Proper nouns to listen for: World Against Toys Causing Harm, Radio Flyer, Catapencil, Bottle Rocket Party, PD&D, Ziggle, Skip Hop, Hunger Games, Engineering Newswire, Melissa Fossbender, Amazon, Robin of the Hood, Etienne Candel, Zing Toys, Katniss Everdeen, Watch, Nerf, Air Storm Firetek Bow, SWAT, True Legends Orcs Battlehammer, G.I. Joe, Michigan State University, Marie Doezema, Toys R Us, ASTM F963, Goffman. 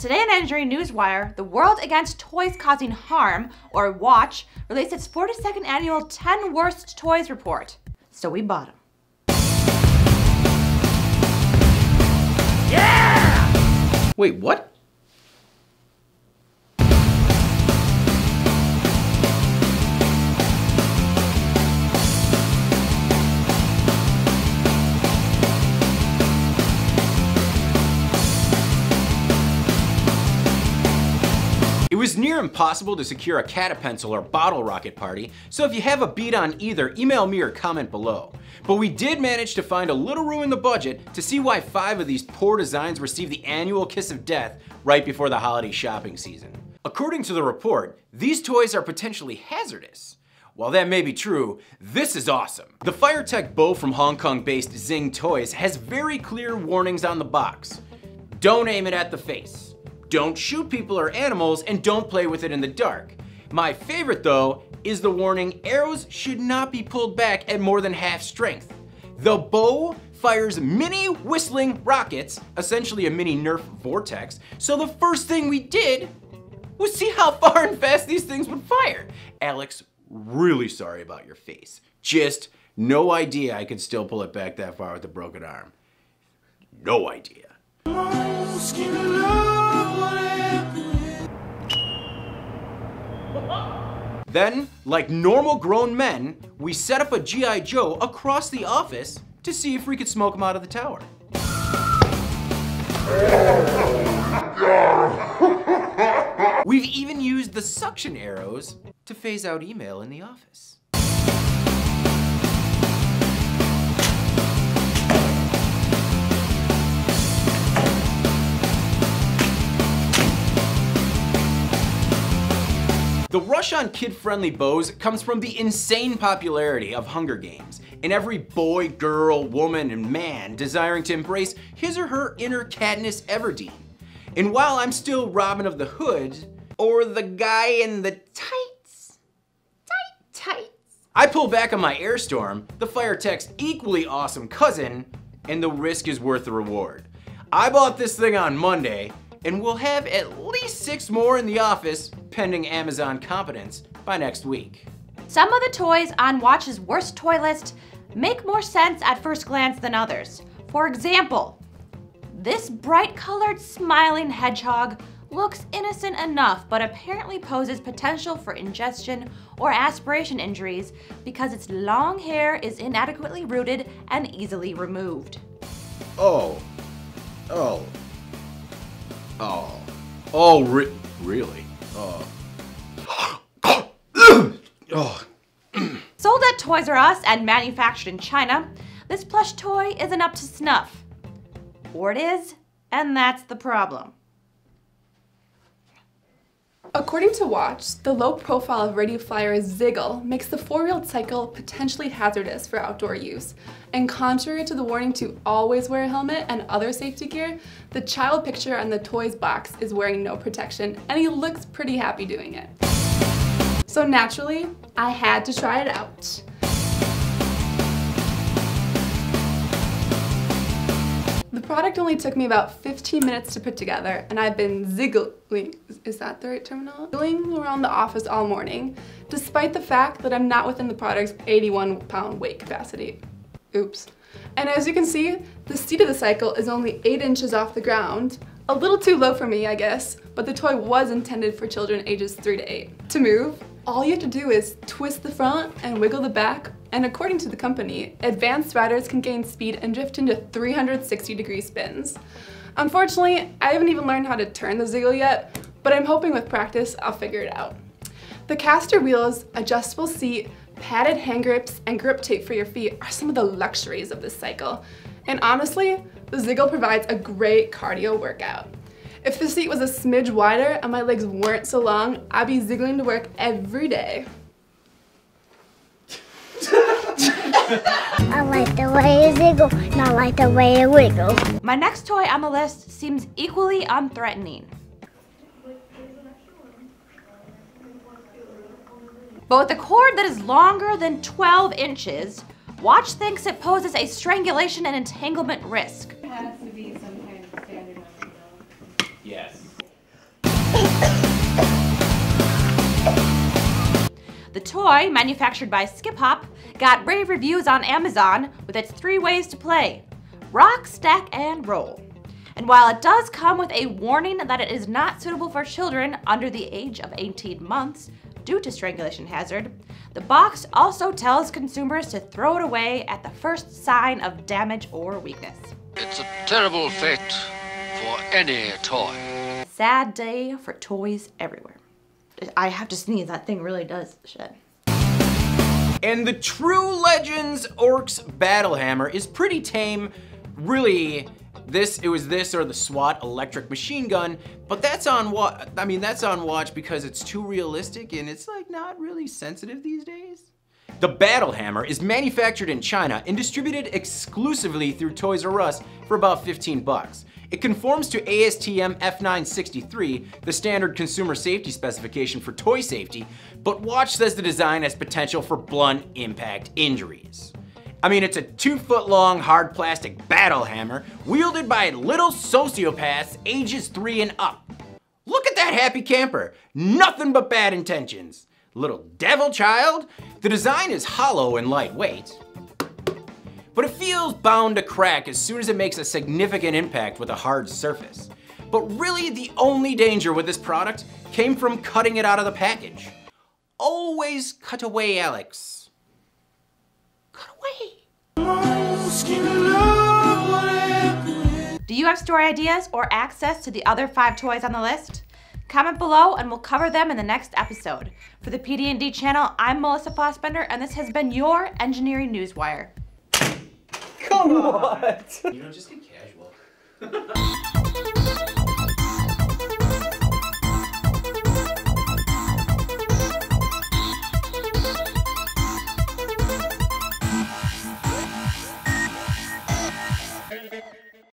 Today on Engineering Newswire, the World Against Toys Causing Harm, or Watch, released its 42nd annual 10 Worst Toys report. So we bought them. Yeah! Wait, what? It was near impossible to secure a cat-a-pencil or bottle rocket party, so if you have a beat on either, email me or comment below. But we did manage to find a little room in the budget to see why 5 of these poor designs receive the annual kiss of death right before the holiday shopping season. According to the report, these toys are potentially hazardous. While that may be true, this is awesome. The Firetek Bow from Hong Kong-based Zing Toys has very clear warnings on the box. Don't aim it at the face. Don't shoot people or animals, and don't play with it in the dark. My favorite though is the warning, arrows should not be pulled back at more than half strength. The bow fires mini whistling rockets, essentially a mini Nerf vortex, so the first thing we did was see how far and fast these things would fire. Alex, really sorry about your face. Just no idea I could still pull it back that far with a broken arm. No idea. Then, like normal grown men, we set up a G.I. Joe across the office to see if we could smoke him out of the tower. We've even used the suction arrows to phase out email in the office. The rush on kid-friendly bows comes from the insane popularity of Hunger Games and every boy, girl, woman, and man desiring to embrace his or her inner Katniss Everdeen. And while I'm still Robin of the Hood, or the guy in the tights, tights, I pull back on my Air Storm, the Firetek's equally awesome cousin, and the risk is worth the reward. I bought this thing on Monday, and we'll have at least 6 more in the office pending Amazon competence by next week. Some of the toys on Watch's worst toy list make more sense at first glance than others. For example, this bright-colored smiling hedgehog looks innocent enough but apparently poses potential for ingestion or aspiration injuries because its long hair is inadequately rooted and easily removed. Really? Sold at Toys R Us and manufactured in China, this plush toy isn't up to snuff. Or it is, and that's the problem. According to Watch, the low profile of radio flyer Ziggle makes the 4-wheeled cycle potentially hazardous for outdoor use. And contrary to the warning to always wear a helmet and other safety gear, the child picture on the toy's box is wearing no protection, and he looks pretty happy doing it. So naturally, I had to try it out. The product only took me about 15 minutes to put together, and I've been ziggling, is that the right terminology? Ziggling around the office all morning, despite the fact that I'm not within the product's 81-pound weight capacity. Oops. And as you can see, the seat of the cycle is only 8 inches off the ground. A little too low for me, I guess, but the toy was intended for children ages 3 to 8. To move, all you have to do is twist the front and wiggle the back, and according to the company, advanced riders can gain speed and drift into 360-degree spins. Unfortunately, I haven't even learned how to turn the Ziggle yet, but I'm hoping with practice I'll figure it out. The caster wheels, adjustable seat, padded hand grips, and grip tape for your feet are some of the luxuries of this cycle. And honestly, the Ziggle provides a great cardio workout. If the seat was a smidge wider and my legs weren't so long, I'd be ziggling to work every day. I like the way it ziggle, and I like the way it wiggle. My next toy on the list seems equally unthreatening. But with a cord that is longer than 12 inches, Watch thinks it poses a strangulation and entanglement risk. Yes. The toy, manufactured by Skip Hop, got rave reviews on Amazon with its 3 ways to play: rock, stack, and roll. And while it does come with a warning that it is not suitable for children under the age of 18 months due to strangulation hazard, the box also tells consumers to throw it away at the first sign of damage or weakness. It's a terrible fate for any toy. Sad day for toys everywhere. I have to sneeze, that thing really does shit. And the True Legends Orcs Battlehammer is pretty tame, really. It was this or the SWAT electric machine gun, but that's on Watch. I mean, that's on Watch because it's too realistic and it's like not really sensitive these days. The Battlehammer is manufactured in China and distributed exclusively through Toys R Us for about 15 bucks. It conforms to ASTM F963, the standard consumer safety specification for toy safety, but Watch says the design has potential for blunt impact injuries. I mean, it's a 2-foot-long hard plastic battle hammer wielded by little sociopaths ages 3 and up. Look at that happy camper, nothing but bad intentions. Little devil child. The design is hollow and lightweight, but it feels bound to crack as soon as it makes a significant impact with a hard surface. But really the only danger with this product came from cutting it out of the package. Always cut away, Alex. Do you have story ideas or access to the other 5 toys on the list? Comment below and we'll cover them in the next episode. For the PD&D channel, I'm Melissa Fossbender and this has been your Engineering Newswire. Come on! You don't just get casual.